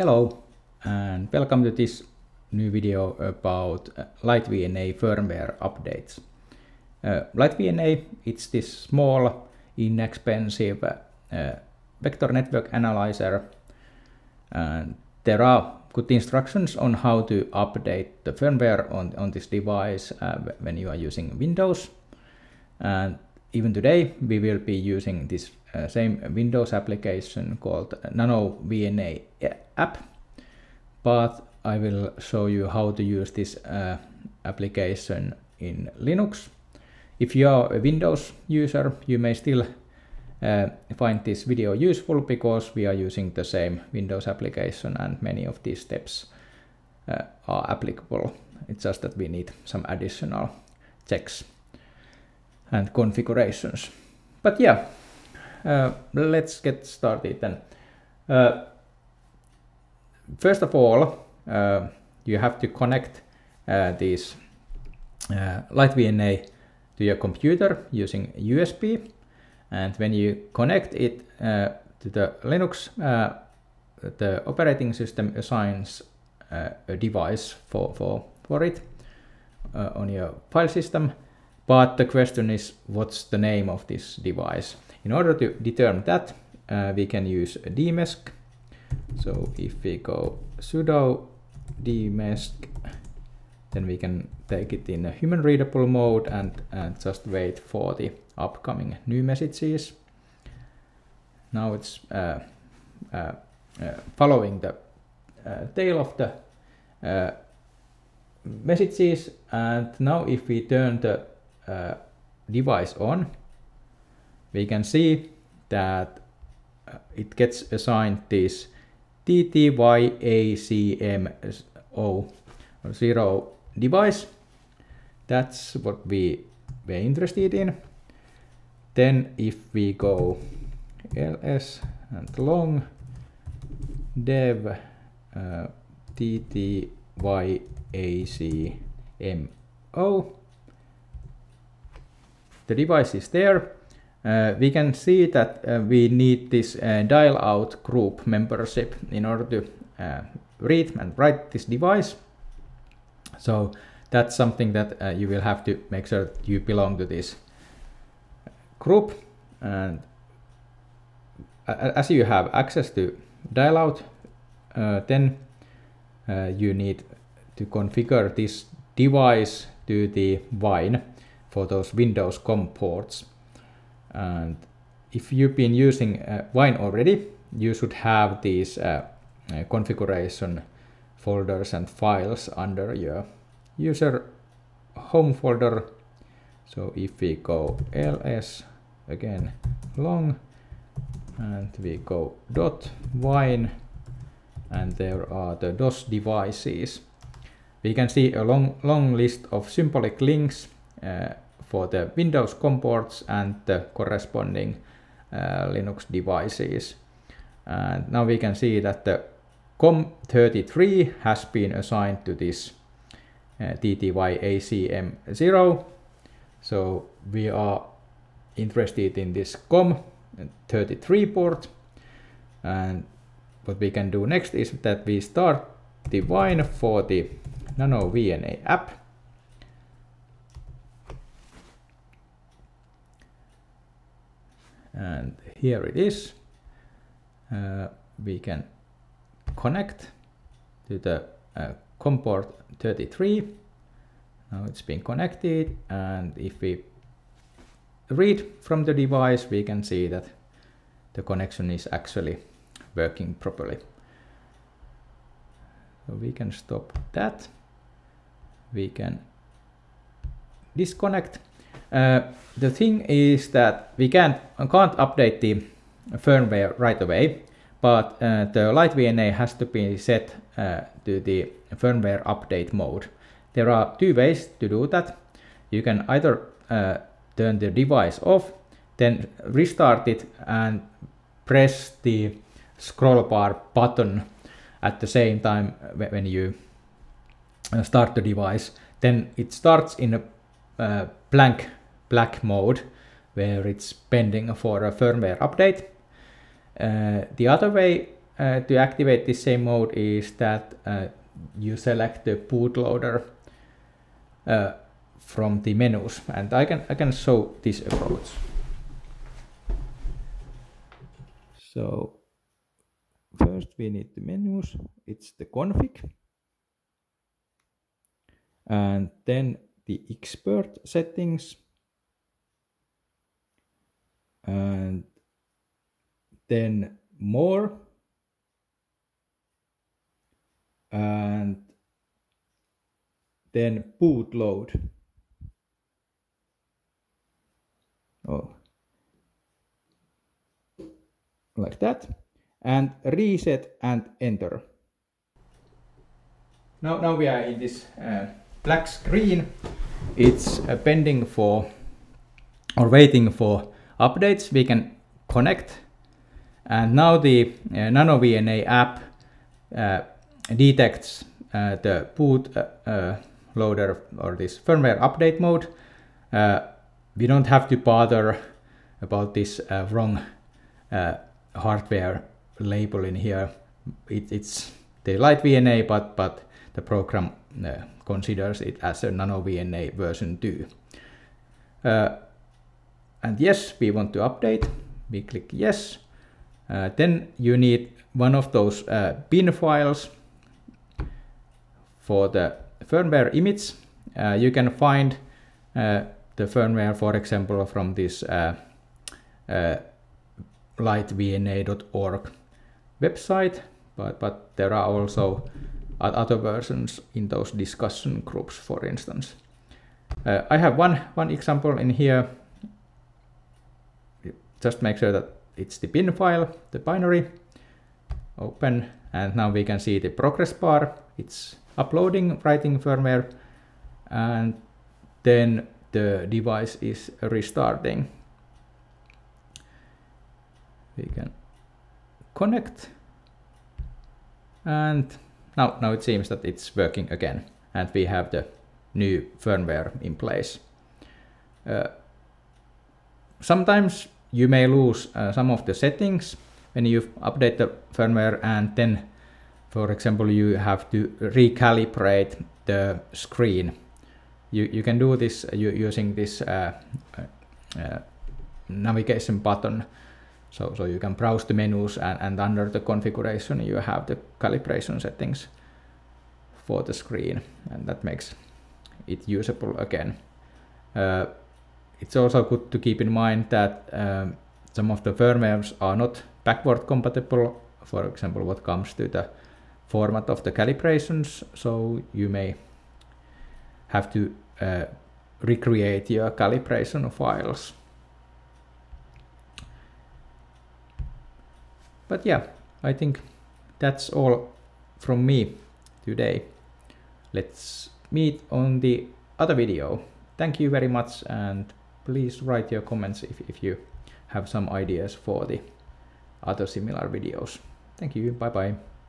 Hello and welcome to this new video about LiteVNA firmware updates. LiteVNA, it's this small, inexpensive vector network analyzer, and there are good instructions on how to update the firmware on this device when you are using Windows. And even today we will be using this same Windows application called NanoVNA-App, but I will show you how to use this application in Linux. If you are a Windows user, you may still find this video useful because we are using the same Windows application and many of these steps are applicable. It's just that we need some additional checks and configurations. But yeah, let's get started then. First of all, you have to connect these LiteVNA to your computer using USB, and when you connect it to the Linux, the operating system assigns a device for it on your file system. But the question is, what's the name of this device? In order to determine that, we can use dmesg. So if we go sudo dmesg, then we can take it in a human readable mode and just wait for the upcoming new messages. Now it's following the tail of the messages, and now if we turn the device on, we can see that it gets assigned this TTYACM0 device. That's what we were interested in. Then if we go ls and long dev TTYACM0, the device is there. We can see that we need this dialout group membership in order to read and write this device. So that's something that you will have to make sure that you belong to this group. And as you have access to dialout, then you need to configure this device to the Wine for those Windows COM ports. And if you've been using Wine already, you should have these configuration folders and files under your user home folder. So if we go ls again long and we go .wine, and there are the DOS devices. We can see a long list of symbolic links for the Windows COM ports and the corresponding Linux devices. And now we can see that the COM33 has been assigned to this TTYACM0. So we are interested in this COM33 port. And what we can do next is that we start the Wine for the NanoVNA app. And here it is. We can connect to the COM port 33. Now it's been connected, and if we read from the device, we can see that the connection is actually working properly. So we can stop that. We can disconnect. The thing is that we can't update the firmware right away, but the LiteVNA has to be set to the firmware update mode. There are two ways to do that. You can either turn the device off, then restart it and press the scroll bar button at the same time when you start the device. Then it starts in a blank black mode where it's pending for a firmware update. The other way to activate this same mode is that you select the bootloader from the menus, and I can show this approach. So first we need the menus. It's the config, and then the expert settings, and then more, and then bootload. Oh, like that, and reset and enter. Now we are in this black screen. It's pending for or waiting for updates. We can connect, and now the NanoVNA app detects the boot loader or this firmware update mode. We don't have to bother about this wrong hardware label in here. It's the LiteVNA, but the program considers it as a NanoVNA version 2. And yes, we want to update. We click yes. Then you need one of those bin files for the firmware image. You can find the firmware, for example, from this LiteVNA.org website, but there are also other versions in those discussion groups, for instance. I have one example in here. Just make sure that it's the bin file, the binary. Open, and now we can see the progress bar. It's uploading, writing firmware, and then the device is restarting. We can connect, and now it seems that it's working again, and we have the new firmware in place. Sometimes you may lose some of the settings when you update the firmware, and then, for example, you have to recalibrate the screen. You can do this using this navigation button. So you can browse the menus, and under the configuration you have the calibration settings for the screen, and that makes it usable again. It's also good to keep in mind that some of the firmwares are not backward compatible, for example, what comes to the format of the calibrations, so you may have to recreate your calibration files. But yeah, I think that's all from me today. Let's meet on the other video. Thank you very much, and please write your comments if you have some ideas for the other similar videos. Thank you, bye bye.